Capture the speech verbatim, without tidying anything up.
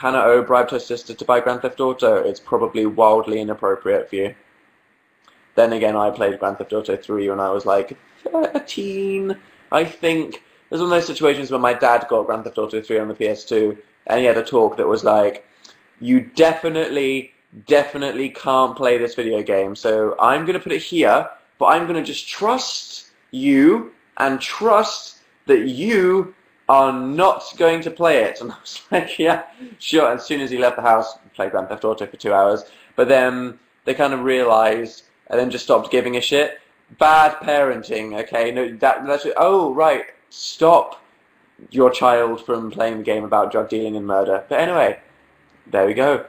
Hannah O. bribed her sister to buy Grand Theft Auto, it's probably wildly inappropriate for you. Then again, I played Grand Theft Auto three when I was like thirteen, I think. It was one of those situations where my dad got Grand Theft Auto three on the P S two, and he had a talk that was like, you definitely, definitely can't play this video game, so I'm going to put it here, but I'm going to just trust you and trust that you are not going to play it. And I was like, yeah, sure. And as soon as he left the house, played Grand Theft Auto for two hours. But then they kind of realised and then just stopped giving a shit. Bad parenting, okay? No, that, that's, oh, right, stop your child from playing the game about drug dealing and murder. But anyway, there we go.